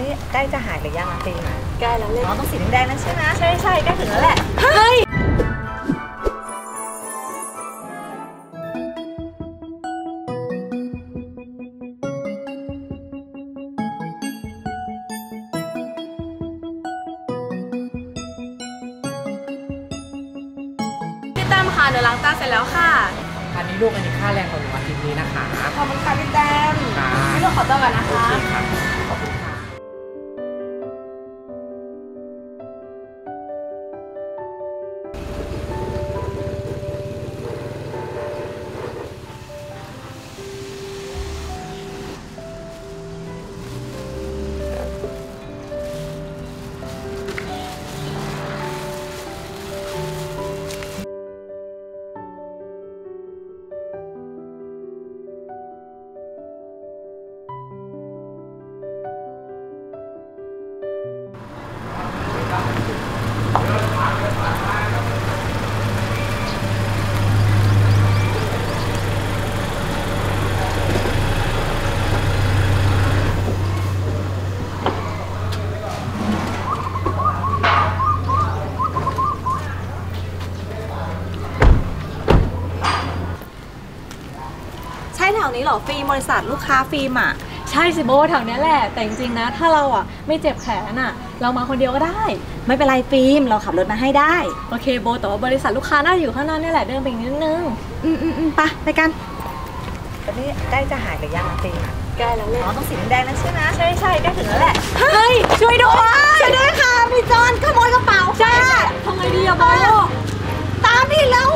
นี่ใกล้จะหายหรือยังตีนใกล้แล้วเลยอ๋อต้องสีแดงๆนั่นใช่ไหมใช่ใช่ใกล้ถึงแล้วแหละเฮ้ยพี่ตั้มค่ะเดี๋ยวล้างตาเสร็จแล้วค่ะวันนี้ลูกอันนี้ค่าแรงของหนูอาทิตย์นี้นะคะขอบคุณค่ะพี่ตั้มพี่ลูกขอตัวก่อนนะคะนี่หรอฟรีบริษัทลูกค้าฟรีอ่ะใช่สิโบแถวนี้แหละแต่จริงๆนะถ้าเราอ่ะไม่เจ็บแขนอ่ะเรามาคนเดียวก็ได้ไม่เป็นไรฟิล์มเราขับรถมาให้ได้โอเคโบแต่ว่าบริษัทลูกค้าน่าอยู่ข้างหน้านี่แหละเดินไปนิดนึงไปไปกันตอนนี้ใกล้จะหายหรือยังฟิล์มใกล้แล้วเลยอ๋อต้องสีแดงนั่นใช่ไหมใช่ใช่ใกล้ถึงแล้วแหละเฮ้ยช่วยด้วยช่วยด้วยค่ะพี่จอนขโมยกระเป๋าใช่ทำไงดีอะโบตามพี่แล้ว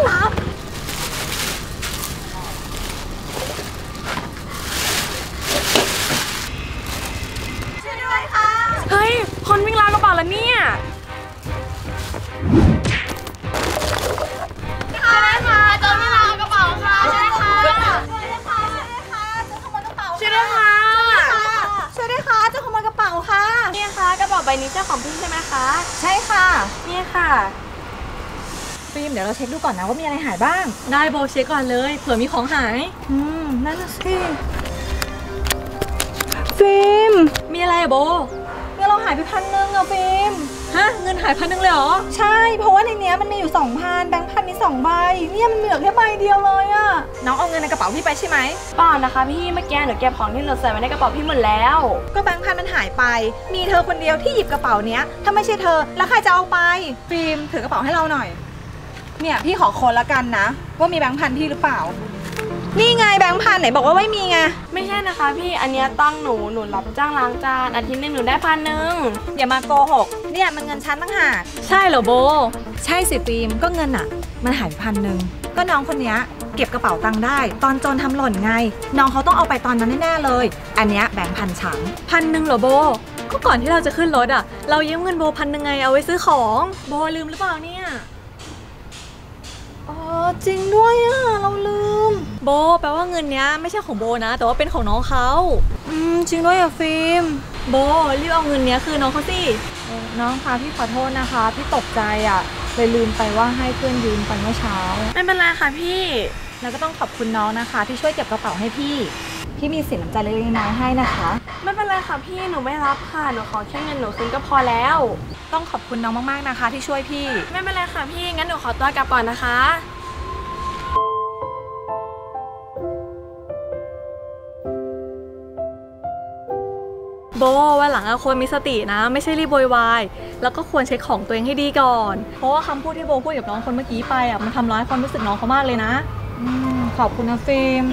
คนวิ่งราวกระเป๋าแล้วเนี่ยค่ะค่ะจนวิ่งราวกระเป๋าค่ะใช่ค่ะช่วยด้วยค่ะจะขโมยกระเป๋าช่วยด้วยค่ะช่วยด้วยค่ะจะขโมยกระเป๋าค่ะเนี่ยค่ะกระเป๋าใบนี้เจ้าของพี่ใช่ไหมคะใช่ค่ะเนี่ยค่ะฟิล์มเดี๋ยวเราเช็คดูก่อนนะว่ามีอะไรหายบ้างได้โบเช็คก่อนเลยเผื่อมีของหายนั่นสิฟิล์มมีอะไรโบเราหายไป1,000อะฟิล์มฮะเงินหาย1,000เลยเหรอใช่เพราะว่าในนี้มันมีอยู่2,000แบงค์พันมี2ใบเนี่ยมันเหลือแค่ใบเดียวเลยอะน้องเอาเงินในกระเป๋าพี่ไปใช่ไหมเปล่านะคะพี่เมื่อกี้หนูเก็บของที่เราใส่ไว้ในกระเป๋าพี่หมดแล้วก็แบงค์พันมันหายไปมีเธอคนเดียวที่หยิบกระเป๋าเนี้ยถ้าไม่ใช่เธอแล้วใครจะเอาไปฟิล์มถือกระเป๋าให้เราหน่อยเนี่ยพี่ขอคนละกันนะว่ามีแบงค์พันพี่หรือเปล่านี่ไงแบงค์พันไหนบอกว่าไม่มีไงไม่ใช่นะคะพี่อันนี้ตั้งหนูรับจ้างล้างจานอาทิตย์นึงหนูได้1,000อย่ามาโกหกเนี่ยมันเงินชั้นตั้งหากใช่เหรอโบใช่สิฟิล์มก็เงินอ่ะมันหาย1,000ก็น้องคนนี้เก็บกระเป๋าตังค์ได้ตอนจนทำหล่นไงน้องเขาต้องเอาไปตอนนั้นแน่ๆเลยอันนี้แบงค์พันฉัน1,000เหรอโบก็ก่อนที่เราจะขึ้นรถอ่ะเรายืมเงินโบ1,000ไงเอาไว้ซื้อของโบลืมหรือเปล่าเนี่ยอ๋อจริงด้วยอ่ะเราลืมโบแปลว่าเงินเนี้ยไม่ใช่ของโบนะแต่ว่าเป็นของน้องเขาจริงด้วยอะฟิล์มโบรีบเอาเงินเนี้ยคือน้องเขาสิน้องคะพี่ขอโทษนะคะพี่ตกใจอะเลยลืมไปว่าให้เพื่อนยืมไปเมื่อเช้าไม่เป็นไรค่ะพี่แล้วก็ต้องขอบคุณน้องนะคะที่ช่วยเก็บกระเป๋าให้พี่มีสินน้ำใจเล็กน้อยให้นะคะไม่เป็นไรค่ะพี่หนูไม่รับค่ะหนูขอแค่เงินหนูคืนก็พอแล้วต้องขอบคุณน้องมากๆนะคะที่ช่วยพี่ไม่เป็นไรค่ะพี่งั้นหนูขอตัวกลับก่อนนะคะโบว่าหลังควรมีสตินะไม่ใช่รีบโวยวายแล้วก็ควรเช็คของตัวเองให้ดีก่อนเพราะว่าคำพูดที่โบพูดกับน้องคนเมื่อกี้ไปอ่ะมันทำร้ายความรู้สึกน้องเขามากเลยนะขอบคุณนะฟิล์ม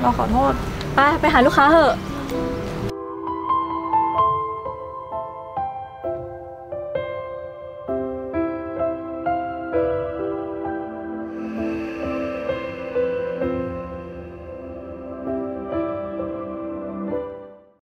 เราขอโทษไปหาลูกค้าเถอะ